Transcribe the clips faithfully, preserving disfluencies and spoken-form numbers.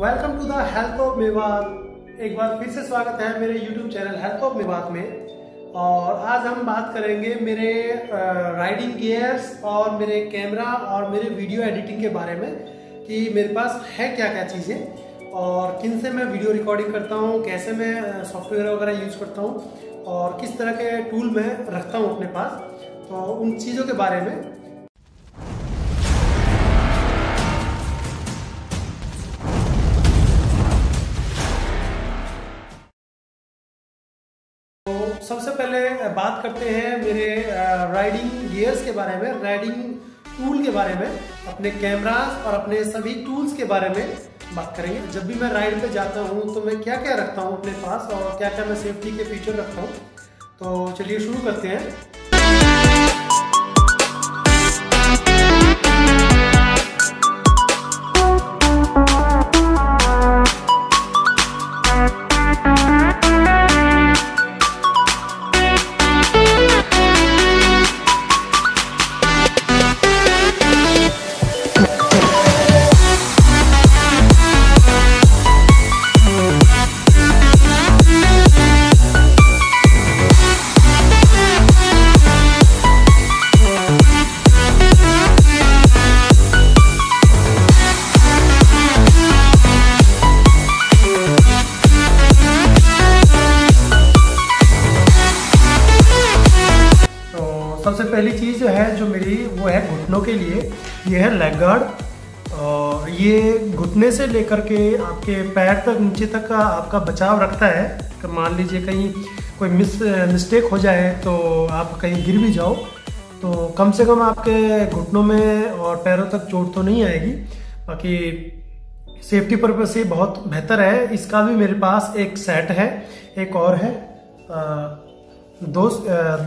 Welcome to the health of मेवा। एक बार फिर से स्वागत है मेरे यूट्यूब चैनल हेल्थ ऑफ मेवा में। और आज हम बात करेंगे मेरे राइडिंग गियर्स और मेरे कैमरा और मेरे वीडियो एडिटिंग के बारे में कि मेरे पास है क्या क्या चीज़ें और किन से मैं वीडियो रिकॉर्डिंग करता हूँ, कैसे मैं सॉफ्टवेयर वगैरह यूज़ करता हूँ और किस तरह के टूल मैं रखता हूँ अपने पास, तो उन चीज़ों के बारे में। सबसे पहले बात करते हैं मेरे राइडिंग गियर्स के बारे में, राइडिंग टूल के बारे में, अपने कैमरास और अपने सभी टूल्स के बारे में बात करेंगे। जब भी मैं राइड पे जाता हूँ तो मैं क्या क्या रखता हूँ अपने पास और क्या क्या मैं सेफ्टी के फीचर रखता हूँ, तो चलिए शुरू करते हैं। सबसे पहली चीज़ जो है जो मेरी वो है घुटनों के लिए, ये है लेग गार्ड। और ये घुटने से लेकर के आपके पैर तक नीचे तक का आपका बचाव रखता है। तो मान लीजिए कहीं कोई मिस मिस्टेक हो जाए तो आप कहीं गिर भी जाओ तो कम से कम आपके घुटनों में और पैरों तक चोट तो नहीं आएगी। बाकी सेफ्टी पर्पज से बहुत बेहतर है। इसका भी मेरे पास एक सेट है, एक और है, दो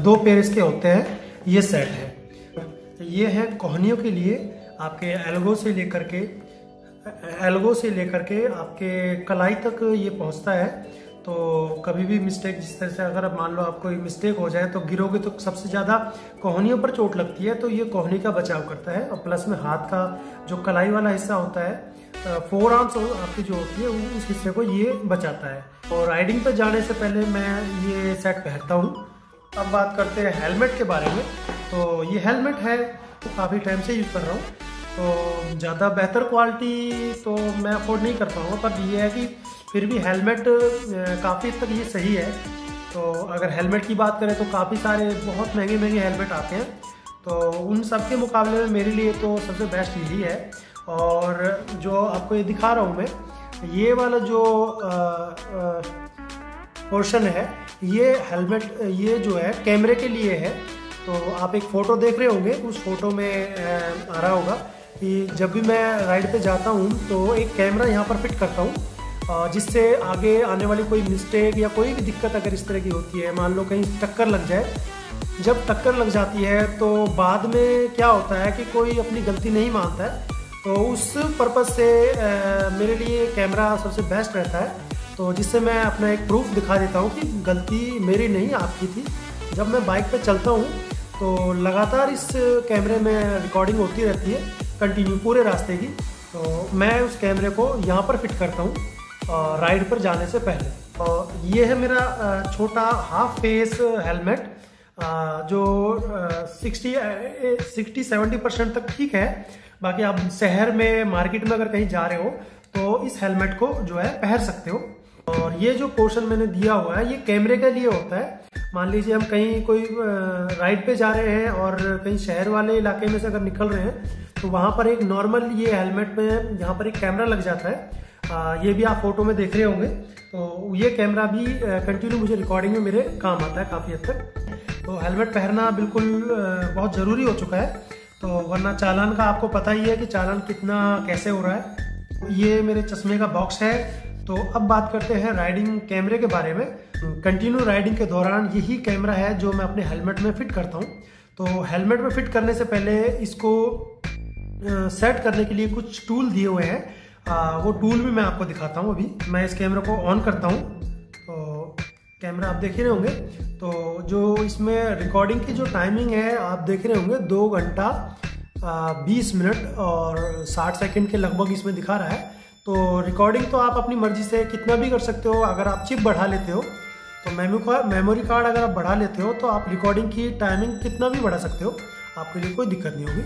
दो पेयर इसके होते हैं। ये सेट है, ये है कोहनियों के लिए, आपके एल्गो से लेकर के एल्गो से लेकर के आपके कलाई तक ये पहुंचता है। तो कभी भी मिस्टेक, जिस तरह से अगर आप मान लो आपको मिस्टेक हो जाए तो गिरोगे तो सबसे ज़्यादा कोहनियों पर चोट लगती है, तो ये कोहनी का बचाव करता है। और प्लस में हाथ का जो कलाई वाला हिस्सा होता है, फोर आर्म्स आपकी जो होती है उस हिस्से को ये बचाता है। और राइडिंग पर जाने से पहले मैं ये सेट पहनता हूँ। अब बात करते हैं हेलमेट के बारे में। तो ये हेलमेट है, तो काफ़ी टाइम से यूज़ कर रहा हूँ, तो ज़्यादा बेहतर क्वालिटी तो मैं अफोर्ड नहीं कर पाऊँगा, पर ये है कि फिर भी हेलमेट काफ़ी तक ये सही है। तो अगर हेलमेट की बात करें तो काफ़ी सारे बहुत महंगे महंगे हेलमेट आते हैं, तो उन सब के मुकाबले में मेरे लिए तो सबसे बेस्ट यही है। और जो आपको ये दिखा रहा हूँ मैं, ये वाला जो पोर्शन है ये हेलमेट, ये जो है कैमरे के लिए है। तो आप एक फ़ोटो देख रहे होंगे, उस फोटो में आ रहा होगा कि जब भी मैं राइड पे जाता हूँ तो एक कैमरा यहाँ पर फिट करता हूँ, जिससे आगे आने वाली कोई मिस्टेक या कोई भी दिक्कत अगर इस तरह की होती है, मान लो कहीं टक्कर लग जाए, जब टक्कर लग जाती है तो बाद में क्या होता है कि कोई अपनी गलती नहीं मानता है। तो उस पर्पज़ से मेरे लिए कैमरा सबसे बेस्ट रहता है, तो जिससे मैं अपना एक प्रूफ दिखा देता हूँ कि गलती मेरी नहीं आपकी थी। जब मैं बाइक पे चलता हूँ तो लगातार इस कैमरे में रिकॉर्डिंग होती रहती है कंटिन्यू पूरे रास्ते की, तो मैं उस कैमरे को यहाँ पर फिट करता हूँ राइड पर जाने से पहले। और ये है मेरा छोटा हाफ फेस हेलमेट, जो सिक्सटी सेवेंटी परसेंट तक ठीक है। बाकी आप शहर में, मार्केट में अगर कहीं जा रहे हो तो इस हेलमेट को जो है पहन सकते हो। और ये जो पोर्शन मैंने दिया हुआ है ये कैमरे के लिए होता है। मान लीजिए हम कहीं कोई राइड पे जा रहे हैं और कहीं शहर वाले इलाके में से अगर निकल रहे हैं तो वहाँ पर एक नॉर्मल ये हेलमेट में यहाँ पर एक कैमरा लग जाता है। आ, ये भी आप फोटो में देख रहे होंगे। तो ये कैमरा भी कंटिन्यू मुझे रिकॉर्डिंग में मेरे काम आता है काफ़ी हद तक। तो हेलमेट पहनना बिल्कुल बहुत ज़रूरी हो चुका है, तो वरना चालान का आपको पता ही है कि चालान कितना कैसे हो रहा है। ये मेरे चश्मे का बॉक्स है। तो अब बात करते हैं राइडिंग कैमरे के बारे में। कंटिन्यू राइडिंग के दौरान यही कैमरा है जो मैं अपने हेलमेट में फिट करता हूँ। तो हेलमेट में फिट करने से पहले इसको सेट करने के लिए कुछ टूल दिए हुए हैं, वो टूल भी मैं आपको दिखाता हूँ। अभी मैं इस कैमरे को ऑन करता हूँ, तो कैमरा आप देख रहे होंगे, तो जो इसमें रिकॉर्डिंग की जो टाइमिंग है आप देख रहे होंगे, दो घंटा बीस मिनट और साठ सेकंड के लगभग इसमें दिखा रहा है। तो रिकॉर्डिंग तो आप अपनी मर्जी से कितना भी कर सकते हो। अगर आप चिप बढ़ा लेते हो तो मेमोरी मेमोरी कार्ड अगर आप बढ़ा लेते हो तो आप रिकॉर्डिंग की टाइमिंग कितना भी बढ़ा सकते हो, आपके लिए कोई दिक्कत नहीं होगी।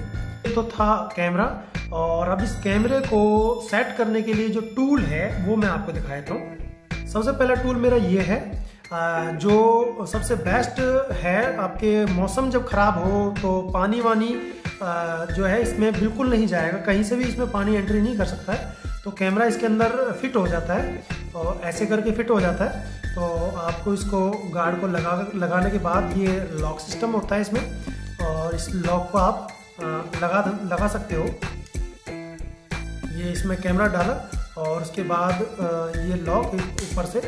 ये तो था कैमरा, और अब इस कैमरे को सेट करने के लिए जो टूल है वो मैं आपको दिखाया था। सबसे पहला टूल मेरा ये है, जो सबसे बेस्ट है। आपके मौसम जब ख़राब हो तो पानी वानी जो है इसमें बिल्कुल नहीं जाएगा, कहीं से भी इसमें पानी एंट्री नहीं कर सकता है, तो कैमरा इसके अंदर फिट हो जाता है और ऐसे करके फिट हो जाता है। तो आपको इसको गार्ड को लगा लगाने के बाद ये लॉक सिस्टम होता है इसमें, और इस लॉक को आप लगा लगा सकते हो। ये इसमें कैमरा डाला और उसके बाद ये लॉक ऊपर से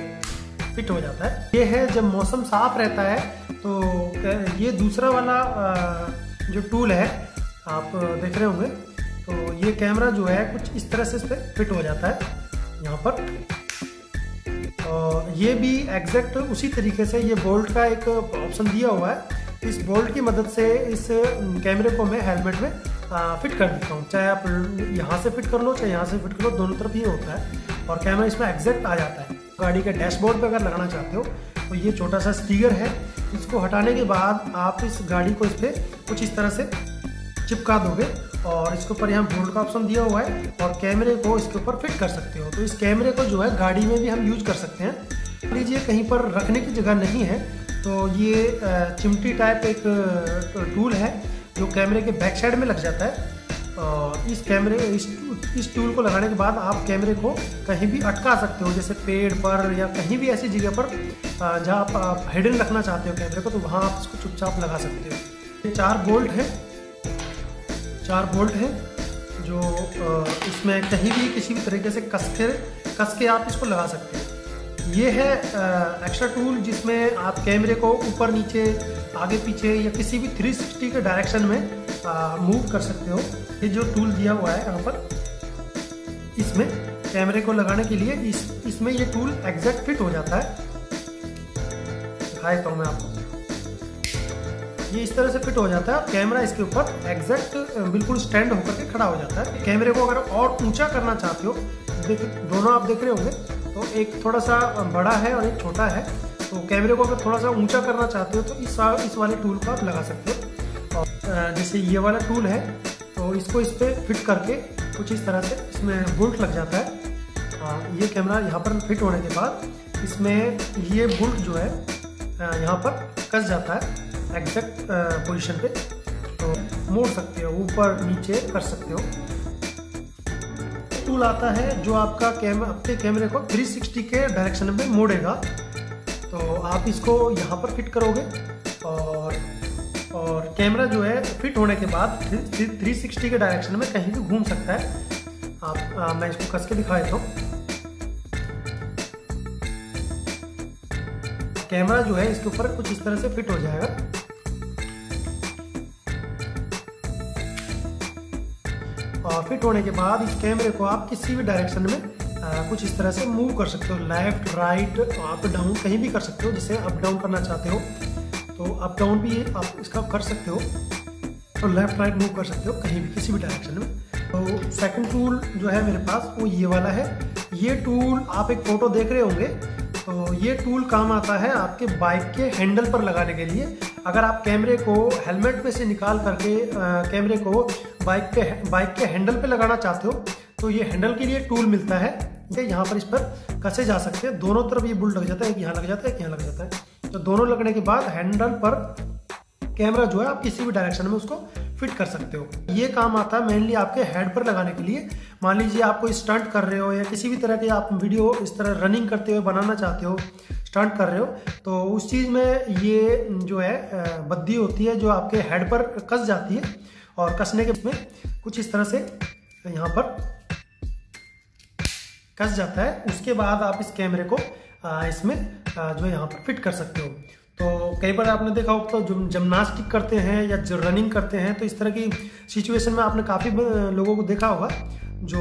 फिट हो जाता है। ये है जब मौसम साफ रहता है। तो ये दूसरा वाला जो टूल है आप देख रहे होंगे, तो ये कैमरा जो है कुछ इस तरह से इस पर फिट हो जाता है यहाँ पर, और ये भी एग्जैक्ट उसी तरीके से ये बोल्ट का एक ऑप्शन दिया हुआ है। इस बोल्ट की मदद से इस कैमरे को मैं हेलमेट में फिट कर देता हूँ, चाहे आप यहाँ से फिट कर लो चाहे यहाँ से फिट कर लो, दोनों तरफ ये होता है और कैमरा इसमें एग्जैक्ट आ जाता है। गाड़ी के डैशबोर्ड पे अगर लगाना चाहते हो तो ये छोटा सा स्टिकर है, इसको हटाने के बाद आप इस गाड़ी को इस पर कुछ इस तरह से चिपका दोगे और इसके ऊपर यहाँ बोल्ट का ऑप्शन दिया हुआ है और कैमरे को इसके ऊपर फिट कर सकते हो। तो इस कैमरे को जो है गाड़ी में भी हम यूज कर सकते हैं। लीजिए कहीं पर रखने की जगह नहीं है तो ये चिमटी टाइप एक टूल है जो कैमरे के बैक साइड में लग जाता है, और इस कैमरे इस इस टूल को लगाने के बाद आप कैमरे को कहीं भी अटका सकते हो, जैसे पेड़ पर या कहीं भी ऐसी जगह पर जहाँ आप, आप हिडन रखना चाहते हो कैमरे को, तो वहाँ आप इसको चुपचाप लगा सकते हो। चार बोल्ट है चार बोल्ट है जो इसमें कहीं भी किसी भी तरीके से कस के कस के आप इसको लगा सकते हो। ये है एक्स्ट्रा टूल जिसमें आप कैमरे को ऊपर नीचे आगे पीछे या किसी भी तीन सौ साठ के डायरेक्शन में मूव कर सकते हो। ये जो टूल दिया हुआ है यहाँ पर, इसमें कैमरे को लगाने के लिए इस इसमें ये टूल एग्जैक्ट फिट हो जाता है। दिखाता हूँ मैं आपको, ये इस तरह से फिट हो जाता है, कैमरा इसके ऊपर एग्जैक्ट बिल्कुल स्टैंड होकर के खड़ा हो जाता है। कैमरे को अगर और ऊँचा करना चाहते हो, देख दोनों आप देख रहे होंगे, तो एक थोड़ा सा बड़ा है और एक छोटा है, तो कैमरे को अगर थोड़ा सा ऊंचा करना चाहते हो तो इस इस वाले टूल को आप लगा सकते हो। और जैसे ये वाला टूल है तो इसको इस पर फिट करके कुछ इस तरह से इसमें बोल्ट लग जाता है। ये कैमरा यहाँ पर फिट होने के बाद इसमें ये बोल्ट जो है यहाँ पर कस जाता है एग्जैक्ट पोजीशन पे, तो मोड़ सकते हो, ऊपर नीचे कर सकते हो। टूल आता है जो आपका कैमरा आपके कैमरे को तीन सौ साठ के डायरेक्शन में मोड़ेगा, तो आप इसको यहाँ पर फिट करोगे और और कैमरा जो है फिट होने के बाद तीन सौ साठ के डायरेक्शन में कहीं भी घूम सकता है। आप आ, मैं इसको कस के दिखा देता हूँ। कैमरा जो है इसके ऊपर कुछ इस तरह से फिट हो जाएगा। और फिट होने के बाद इस कैमरे को आप किसी भी डायरेक्शन में आ, कुछ इस तरह से मूव कर सकते हो, लेफ्ट राइट अप डाउन कहीं भी कर सकते हो। जैसे अप डाउन करना चाहते हो तो अप डाउन भी आप इसका कर सकते हो, तो लेफ्ट राइट मूव कर सकते हो कहीं भी किसी भी डायरेक्शन में। तो सेकंड टूल जो है मेरे पास वो ये वाला है। ये टूल आप एक फ़ोटो देख रहे होंगे, तो ये टूल काम आता है आपके बाइक के हैंडल पर लगाने के लिए। अगर आप कैमरे को हेलमेट में से निकाल करके कैमरे को बाइक पे बाइक के हैंडल पे लगाना चाहते हो तो ये हैंडल के लिए टूल मिलता है। ये यहाँ पर इस पर कसे जा सकते हैं, दोनों तरफ ये बोल्ट लग जाता है, एक यहाँ लग जाता है एक यहाँ लग जाता है। तो दोनों लगने के बाद हैंडल पर कैमरा जो है आप किसी भी डायरेक्शन में उसको फिट कर सकते हो। ये काम आता है मेनली आपके हेड पर लगाने के लिए। मान लीजिए आप कोई स्टंट कर रहे हो या किसी भी तरह के आप वीडियो इस तरह रनिंग करते हुए बनाना चाहते हो, स्टंट कर रहे हो, तो उस चीज़ में ये जो है बद्दी होती है जो आपके हेड पर कस जाती है, और कसने के में कुछ इस तरह से यहाँ पर कस जाता है। उसके बाद आप इस कैमरे को इसमें जो है यहाँ पर फिट कर सकते हो। तो कई बार आपने देखा होगा तो जो जिम्नास्टिक करते हैं या जो रनिंग करते हैं तो इस तरह की सिचुएशन में आपने काफ़ी लोगों को देखा होगा जो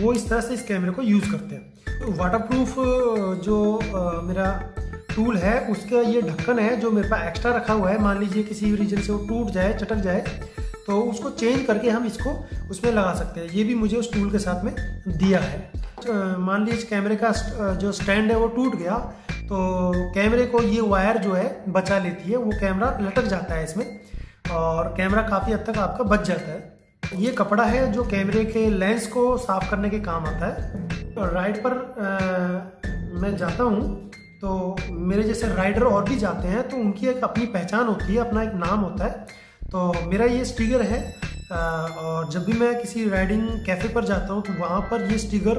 वो इस तरह से इस कैमरे को यूज़ करते हैं। तो वाटरप्रूफ जो मेरा टूल है उसका ये ढक्कन है जो मेरे पास एक्स्ट्रा रखा हुआ है। मान लीजिए किसी रीजन से वो टूट जाए चटक जाए तो उसको चेंज करके हम इसको उसमें लगा सकते हैं। ये भी मुझे उस टूल के साथ में दिया है। मान लीजिए कैमरे का जो स्टैंड है वो टूट गया तो कैमरे को ये वायर जो है बचा लेती है, वो कैमरा लटक जाता है इसमें और कैमरा काफ़ी हद तक आपका बच जाता है। ये कपड़ा है जो कैमरे के लेंस को साफ करने के काम आता है। तो राइड पर आ, मैं जाता हूँ तो मेरे जैसे राइडर और भी जाते हैं तो उनकी एक अपनी पहचान होती है, अपना एक नाम होता है। तो मेरा ये स्टिकर है और जब भी मैं किसी राइडिंग कैफ़े पर जाता हूँ तो वहाँ पर ये स्टिकर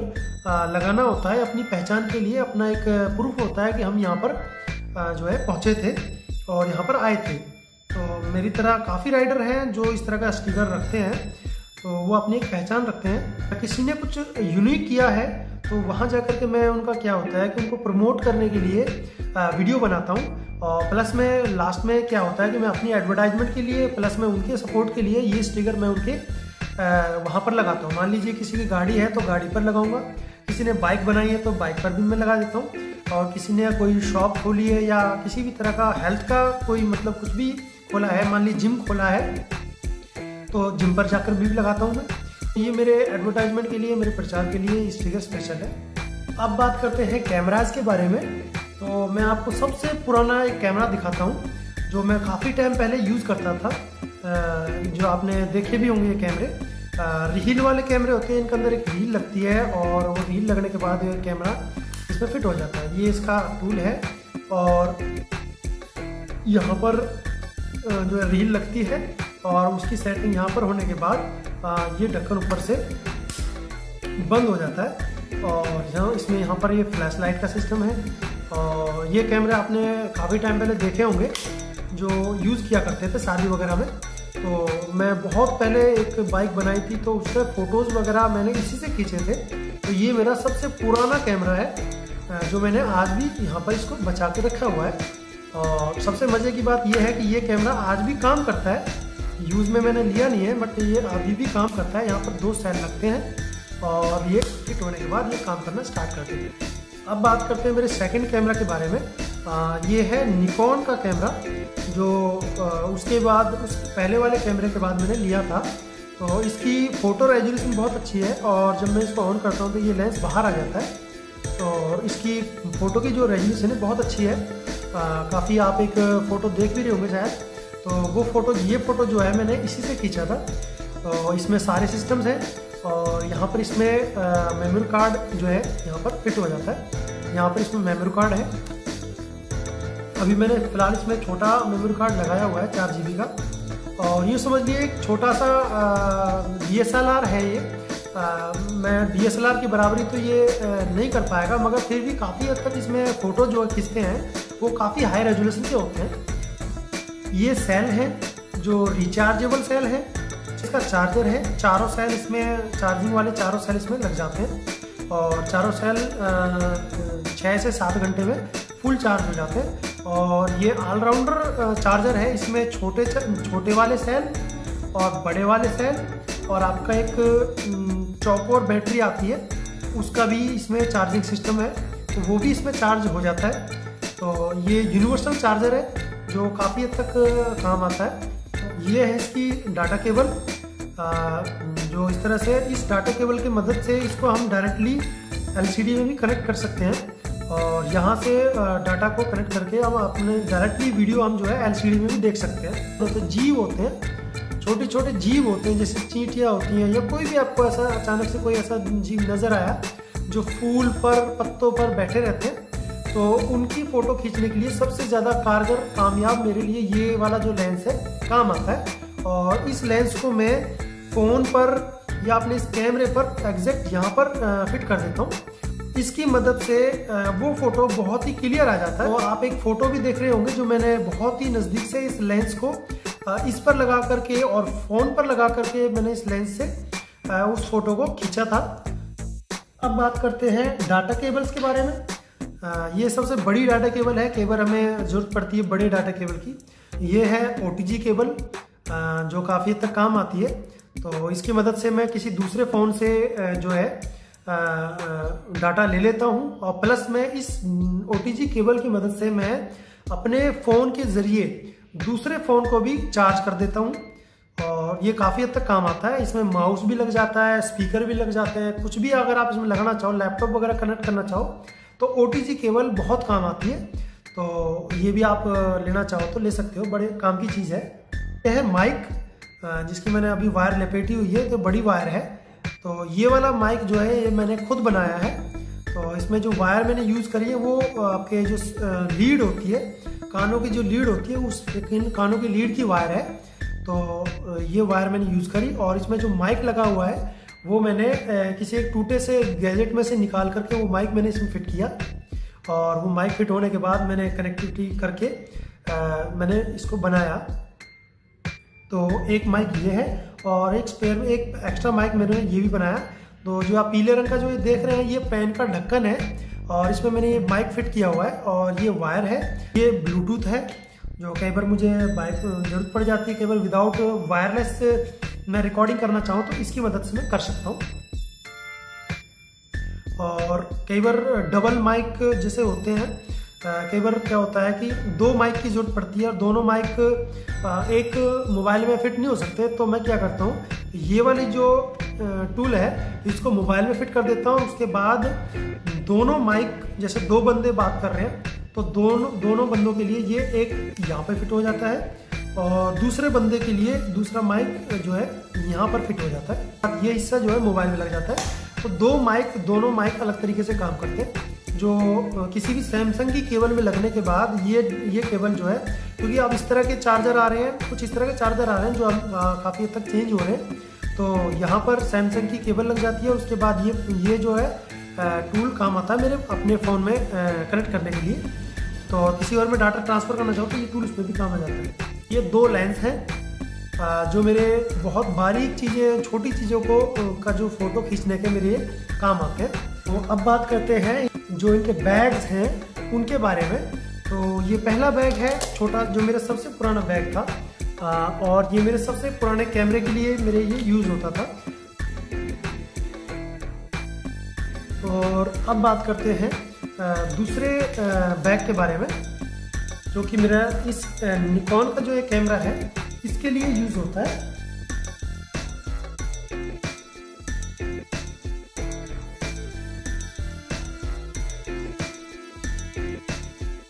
लगाना होता है अपनी पहचान के लिए, अपना एक प्रूफ होता है कि हम यहाँ पर जो है पहुँचे थे और यहाँ पर आए थे। तो मेरी तरह काफ़ी राइडर हैं जो इस तरह का स्टिकर रखते हैं, तो वो अपनी एक पहचान रखते हैं। किसी ने कुछ यूनिक किया है तो वहाँ जा कर के मैं उनका क्या होता है कि उनको प्रमोट करने के लिए वीडियो बनाता हूँ और प्लस में लास्ट में क्या होता है कि मैं अपनी एडवर्टाइजमेंट के लिए प्लस में उनके सपोर्ट के लिए ये स्टिकर मैं उनके वहाँ पर लगाता हूँ। मान लीजिए किसी की गाड़ी है तो गाड़ी पर लगाऊंगा, किसी ने बाइक बनाई है तो बाइक पर भी मैं लगा देता हूँ, और किसी ने कोई शॉप खोली है या किसी भी तरह का हेल्थ का कोई मतलब कुछ भी खोला है, मान लीजिए जिम खोला है तो जिम पर जाकर भी लगाता हूँ मैं। ये मेरे एडवर्टाइजमेंट के लिए, मेरे प्रचार के लिए स्टिकर स्पेशल है। अब बात करते हैं कैमराज के बारे में। तो मैं आपको सबसे पुराना एक कैमरा दिखाता हूँ जो मैं काफ़ी टाइम पहले यूज़ करता था, जो आपने देखे भी होंगे। ये कैमरे रील वाले कैमरे होते हैं, इनके अंदर एक रील लगती है और वो रील लगने के बाद ये कैमरा इसमें फिट हो जाता है। ये इसका टूल है और यहाँ पर जो रील लगती है और उसकी सेटिंग यहाँ पर होने के बाद ये ढक्कन ऊपर से बंद हो जाता है और यहाँ इसमें यहाँ पर ये फ्लैश लाइट का सिस्टम है। और ये कैमरे आपने काफ़ी टाइम पहले देखे होंगे जो यूज़ किया करते थे शादी वगैरह में। तो मैं बहुत पहले एक बाइक बनाई थी तो उससे फ़ोटोज़ वगैरह मैंने इसी से खींचे थे। तो ये मेरा सबसे पुराना कैमरा है जो मैंने आज भी यहाँ पर इसको बचा के रखा हुआ है। और सबसे मज़े की बात यह है कि ये कैमरा आज भी काम करता है, यूज़ में मैंने लिया नहीं है बट ये अभी भी काम करता है। यहाँ पर दो सेल लगते हैं और ये फिट होने के बाद ये काम करना स्टार्ट कर देते हैं। अब बात करते हैं मेरे सेकंड कैमरा के बारे में। आ, ये है निकॉन का कैमरा जो आ, उसके बाद उस पहले वाले कैमरे के बाद मैंने लिया था। तो इसकी फ़ोटो रेजोल्यूशन बहुत अच्छी है और जब मैं इसको ऑन करता हूँ तो ये लेंस बाहर आ जाता है। तो इसकी फ़ोटो की जो रेजोल्यूशन है बहुत अच्छी है, काफ़ी आप एक फ़ोटो देख भी रहे होंगे शायद, तो वो फ़ोटो ये फ़ोटो जो है मैंने इसी से खींचा था। तो इसमें सारे सिस्टम्स हैं और यहाँ पर इसमें मेमोरी कार्ड जो है यहाँ पर फिट हो जाता है। यहाँ पर इसमें मेमोरी कार्ड है, अभी मैंने फ़िलहाल इसमें छोटा मेमोरी कार्ड लगाया हुआ है चार जी बी का। और ये समझिए एक छोटा सा डी एस एल आर है ये, आ, मैं डी एस एल आर की बराबरी तो ये आ, नहीं कर पाएगा मगर फिर भी काफ़ी हद तक इसमें फ़ोटो जो खींचते हैं वो काफ़ी हाई रेजोल्यूशन के होते हैं। ये सेल है जो रिचार्जेबल सेल है, इसका चार्जर है, चारों सेल इसमें चार्जिंग वाले चारों सेल इसमें लग जाते हैं और चारों सेल छः से सात घंटे में फुल चार्ज हो जाते हैं। और ये ऑलराउंडर चार्जर है, इसमें छोटे छोटे वाले सेल और बड़े वाले सेल और आपका एक चौकोर बैटरी आती है उसका भी इसमें चार्जिंग सिस्टम है तो वो भी इसमें चार्ज हो जाता है। तो ये यूनिवर्सल चार्जर है जो काफ़ी हद तक काम आता है। ये है इसकी डाटा केबल, जो इस तरह से इस डाटा केबल की मदद से इसको हम डायरेक्टली एलसीडी में भी कनेक्ट कर सकते हैं और यहाँ से डाटा को कनेक्ट करके हम अपने डायरेक्टली वीडियो हम जो है एलसीडी में भी देख सकते हैं। तो, तो जीव होते हैं, छोटे छोटे जीव होते हैं जैसे चींटियाँ होती हैं या कोई भी आपको ऐसा अचानक से कोई ऐसा जीव नज़र आया जो फूल पर पत्तों पर बैठे रहते हैं, तो उनकी फ़ोटो खींचने के लिए सबसे ज़्यादा कारगर कामयाब मेरे लिए ये वाला जो लेंस है काम आता है। और इस लेंस को मैं फ़ोन पर या अपने इस कैमरे पर एग्जैक्ट यहाँ पर फिट कर देता हूँ, इसकी मदद से वो फ़ोटो बहुत ही क्लियर आ जाता है। और आप एक फ़ोटो भी देख रहे होंगे जो मैंने बहुत ही नज़दीक से इस लेंस को इस पर लगा करके और फ़ोन पर लगा करके मैंने इस लेंस से उस फ़ोटो को खींचा था। अब बात करते हैं डाटा केबल्स के बारे में। ये सबसे बड़ी डाटा केबल है, केबल हमें ज़रूरत पड़ती है बड़े डाटा केबल की। ये है ओटीजी केबल जो काफ़ी हद तक काम आती है। तो इसकी मदद से मैं किसी दूसरे फ़ोन से जो है डाटा ले लेता हूँ और प्लस मैं इस ओटीजी केबल की मदद से मैं अपने फ़ोन के ज़रिए दूसरे फ़ोन को भी चार्ज कर देता हूँ और ये काफ़ी हद तक काम आता है। इसमें माउस भी लग जाता है, स्पीकर भी लग जाते हैं, कुछ भी अगर आप इसमें लगाना चाहो, लैपटॉप वगैरह कनेक्ट करना चाहो तो ओ टी जी केबल बहुत काम आती है। तो ये भी आप लेना चाहो तो ले सकते हो, बड़े काम की चीज़ है। यह है माइक, जिसकी मैंने अभी वायर लपेटी हुई है, तो बड़ी वायर है। तो ये वाला माइक जो है ये मैंने खुद बनाया है। तो इसमें जो वायर मैंने यूज़ करी है वो आपके जो लीड होती है, कानों की जो लीड होती है, उस कानों की लीड की वायर है। तो ये वायर मैंने यूज़ करी, और इसमें जो माइक लगा हुआ है वो मैंने किसी एक टूटे से गैजेट में से निकाल करके वो माइक मैंने इसमें फिट किया, और वो माइक फिट होने के बाद मैंने कनेक्टिविटी करके आ, मैंने इसको बनाया। तो एक माइक ये है, और एक स्पेयर में एक एक्स्ट्रा माइक मैंने ये भी बनाया। तो जो आप पीले रंग का जो ये देख रहे हैं ये पेन का ढक्कन है, और इसमें मैंने ये माइक फिट किया हुआ है, और ये वायर है, ये ब्लूटूथ है। जो कई बार मुझे माइक जरूरत पड़ जाती है, कई बार विदाउट वायरलेस मैं रिकॉर्डिंग करना चाहूँ तो इसकी मदद से मैं कर सकता हूँ। और कई बार डबल माइक जैसे होते हैं, कई बार क्या होता है कि दो माइक की ज़रूरत पड़ती है और दोनों माइक एक मोबाइल में फिट नहीं हो सकते, तो मैं क्या करता हूँ, ये वाली जो टूल है इसको मोबाइल में फिट कर देता हूँ। उसके बाद दोनों माइक, जैसे दो बंदे बात कर रहे हैं तो दोनों दोनों बंदों के लिए ये एक यहाँ पर फिट हो जाता है, और दूसरे बंदे के लिए दूसरा माइक जो है यहाँ पर फिट हो जाता है, ये हिस्सा जो है मोबाइल में लग जाता है। तो दो माइक, दोनों माइक अलग तरीके से काम करते हैं। जो किसी भी सैमसंग की केबल में लगने के बाद ये ये केबल जो है, क्योंकि अब इस तरह के चार्जर आ रहे हैं, कुछ इस तरह के चार्जर आ रहे हैं जो काफ़ी हद तक चेंज हो रहे हैं, तो यहाँ पर सैमसंग की केबल लग जाती है। उसके बाद ये ये जो है टूल काम आता है मेरे अपने फ़ोन में कनेक्ट करने के लिए। तो किसी और में डाटा ट्रांसफ़र करना चाहो तो ये टूल उसमें भी काम आ जाता है। ये दो लेंस हैं जो मेरे बहुत बारीक चीज़ें, छोटी चीज़ों को का जो फ़ोटो खींचने के मेरे काम आते हैं। तो अब बात करते हैं जो इनके बैग्स हैं उनके बारे में। तो ये पहला बैग है छोटा, जो मेरा सबसे पुराना बैग था, आ, और ये मेरे सबसे पुराने कैमरे के लिए मेरे ये यूज़ होता था। और अब बात करते हैं दूसरे बैग के बारे में, जो कि मेरा इस निकॉन का जो ये कैमरा है इसके लिए यूज़ होता है।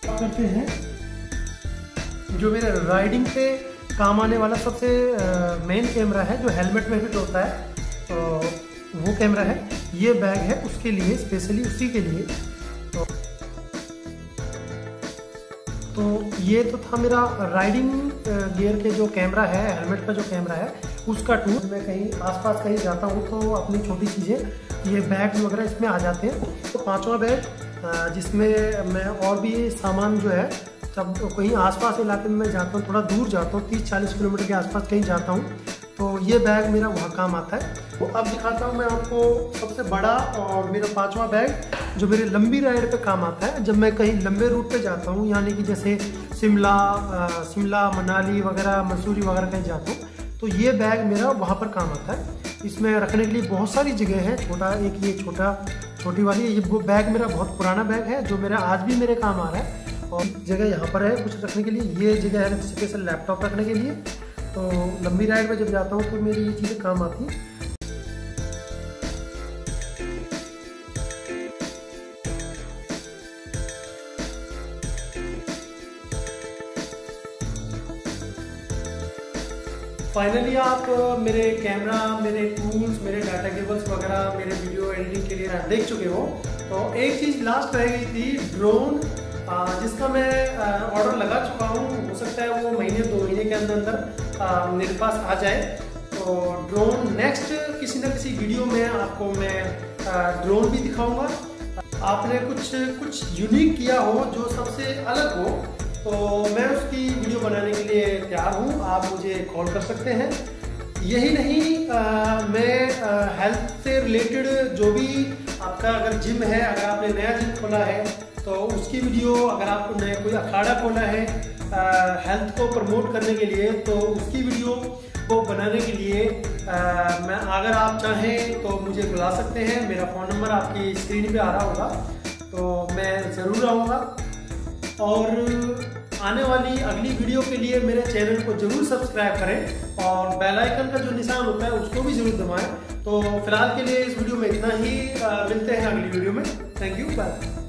बात करते हैं जो मेरा राइडिंग पे काम आने वाला सबसे मेन कैमरा है, जो हेलमेट में फिट होता है, तो वो कैमरा है। ये बैग है उसके लिए, स्पेशली उसी के लिए। तो, तो ये तो था मेरा राइडिंग गियर के जो कैमरा है, हेलमेट का जो कैमरा है उसका टूर। मैं कहीं आसपास कहीं जाता हूँ तो अपनी छोटी चीज़ें, ये बैग वगैरह इसमें आ जाते हैं। तो पांचवा बैग, जिसमें मैं और भी सामान जो है, जब कहीं आसपास इलाके में मैं जाता हूँ, थोड़ा दूर जाता हूँ, तीस चालीस किलोमीटर के आसपास कहीं जाता हूँ, तो ये बैग मेरा वहाँ काम आता है। तो अब दिखाता हूँ मैं आपको सबसे बड़ा और मेरा पांचवा बैग, जो मेरे लंबी राइड पे काम आता है। जब मैं कहीं लंबे रूट पे जाता हूँ, यानी कि जैसे शिमला शिमला मनाली वगैरह, मसूरी वगैरह कहीं जाता हूँ, तो ये बैग मेरा वहाँ पर काम आता है। इसमें रखने के लिए बहुत सारी जगह है। छोटा एक ये छोटा छोटी वाली, ये वो बैग मेरा बहुत पुराना बैग है जो मेरा आज भी मेरे काम आ रहा है। और जगह यहाँ पर है कुछ रखने के लिए, ये जगह है स्पेशल लैपटॉप रखने के लिए। तो लंबी राइड में जब जाता हूँ तो मेरी ये चीज़ें काम आती हैं। फाइनली आप मेरे कैमरा, मेरे टूल्स, मेरे डाटा केबल्स वगैरह, मेरे वीडियो एडिटिंग के लिए आप देख चुके हो। तो एक चीज़ लास्ट रह गई थी, ड्रोन, जिसका मैं ऑर्डर लगा चुका हूँ। हो सकता है वो महीने दो महीने के अंदर अंदर मेरे पास आ जाए। तो ड्रोन नेक्स्ट किसी न किसी वीडियो में आपको मैं ड्रोन भी दिखाऊंगा। आपने कुछ कुछ यूनिक किया हो, जो सबसे अलग हो, तो मैं उसकी वीडियो बनाने के लिए तैयार हूँ। आप मुझे कॉल कर सकते हैं। यही नहीं, आ, मैं हेल्थ से रिलेटेड जो भी आपका, अगर जिम है, अगर आपने नया जिम खोला है तो उसकी वीडियो, अगर आपको नया कोई अखाड़ा खोला है हेल्थ को प्रमोट करने के लिए, तो उसकी वीडियो को बनाने के लिए आ, मैं अगर आप चाहें तो मुझे बुला सकते हैं। मेरा फ़ोन नंबर आपकी स्क्रीन पे आ रहा होगा, तो मैं ज़रूर आऊँगा। और आने वाली अगली वीडियो के लिए मेरे चैनल को जरूर सब्सक्राइब करें और बेल आइकन का जो निशान होता है उसको भी जरूर दबाएं। तो फिलहाल के लिए इस वीडियो में इतना ही, मिलते हैं अगली वीडियो में। Thank you, bye.